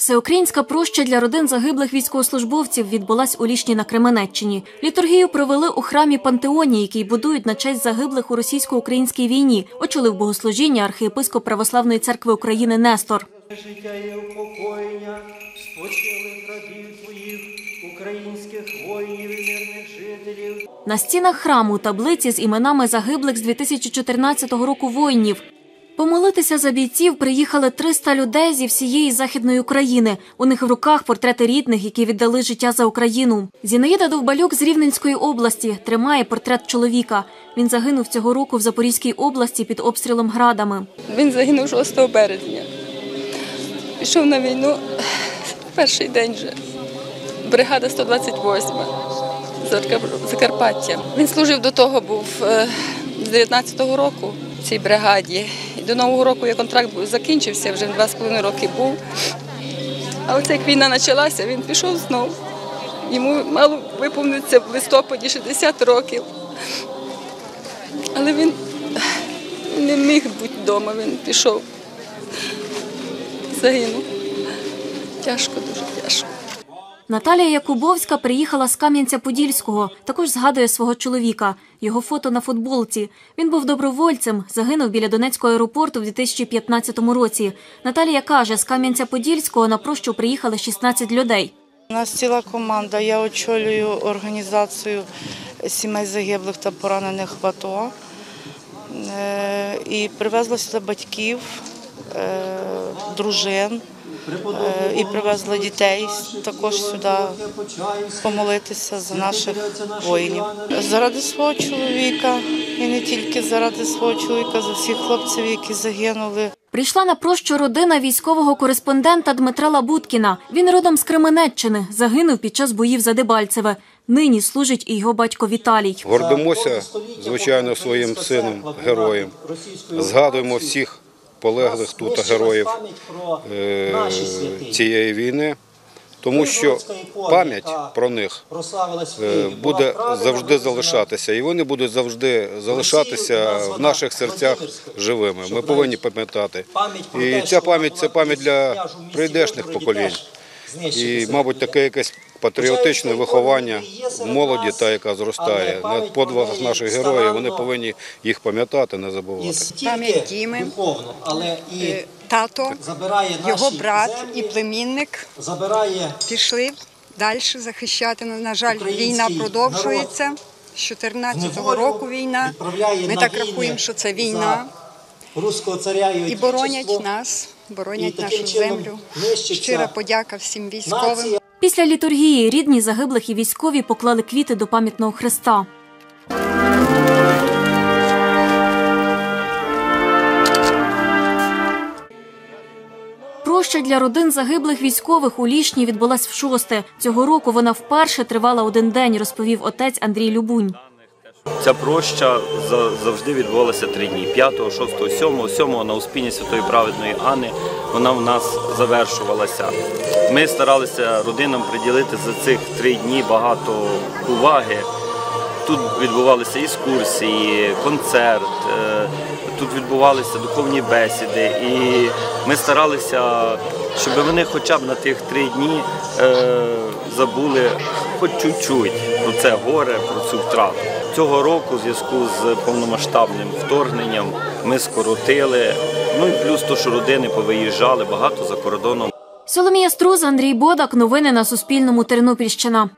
Всеукраїнська проща для родин загиблих військовослужбовців відбулась у Лішні на Кременеччині. Літургію провели у храмі Пантеоні, який будують на честь загиблих у російсько-українській війні, очолив богослужіння архієпископ Православної церкви України Нестор. Життя і упокоєння спочилих рабів твоїх, українських воїнів і мирних жителів. На стінах храму таблиці з іменами загиблих з 2014 року воїнів. Помолитися за бійців приїхали 300 людей зі всієї Західної України. У них в руках портрети рідних, які віддали життя за Україну. Зінаїда Довбальюк з Рівненської області тримає портрет чоловіка. Він загинув цього року в Запорізькій області під обстрілом градами. Він загинув 6 березня. Пішов на війну перший день вже. Бригада 128 Закарпаття. Він служив до того, був з 19-го року в цій бригаді. І до нового року я контракт закінчився, вже 2,5 роки був. А оце як війна почалася, він пішов знову. Йому мало виповниться в листопаді 60 років. Але він не міг бути вдома, він пішов. Загинув. Тяжко, дуже тяжко. Наталія Якубовська приїхала з Кам'янця-Подільського. Також згадує свого чоловіка. Його фото на футболці. Він був добровольцем, загинув біля Донецького аеропорту в 2015 році. Наталія каже, з Кам'янця-Подільського на прощу приїхали 16 людей. У нас ціла команда. Я очолюю організацію сімей загиблих та поранених в АТО. І привезла сюди батьків, дружин. І привезли дітей також сюди помолитися за наших воїнів. Заради свого чоловіка, і не тільки заради свого чоловіка, за всіх хлопців, які загинули. Прийшла на прощу родина військового кореспондента Дмитра Лабудкіна. Він родом з Кременеччини, загинув під час боїв за Дебальцеве. Нині служить і його батько Віталій. Гордимося, звичайно, своїм сином, героєм. Згадуємо всіх полеглих тут героїв цієї війни, тому що пам'ять про них буде завжди залишатися, і вони будуть завжди залишатися в наших серцях живими. Ми повинні пам'ятати. І ця пам'ять – це пам'ять для прийдешніх поколінь. І, мабуть, таке якесь патріотичне виховання молоді, та, яка зростає, на подвигах наших героїв, вони повинні їх пам'ятати, не забувати. Пам'ять Діми, тато, його брат і племінник пішли далі захищати. На жаль, війна продовжується. З 14-го року війна. Ми так рахуємо, що це війна. І боронять нас. Боронять нашу землю. Щира подяка всім військовим. Після літургії рідні загиблих і військові поклали квіти до пам'ятного хреста. Проща для родин загиблих військових у Лішні відбулась вшосте. Цього року вона вперше тривала один день, розповів отець Андрій Любунь. Ця проща завжди відбувалася 3 дні – 5, 6, 7, 7 на Успінні Святої Праведної Анни. Вона в нас завершувалася. Ми старалися родинам приділити за цих 3 дні багато уваги. Тут відбувалися екскурсії, концерт, тут відбувалися духовні бесіди. І ми старалися, щоб вони хоча б на тих 3 дні забули хоч чуть-чуть про це горе, про цю втрату. Цього року, в зв'язку з повномасштабним вторгненням, ми скоротили, ну і плюс то, що родини повиїжджали багато за кордоном. Соломія Струз, Андрій Бодак. Новини на Суспільному. Тернопільщина.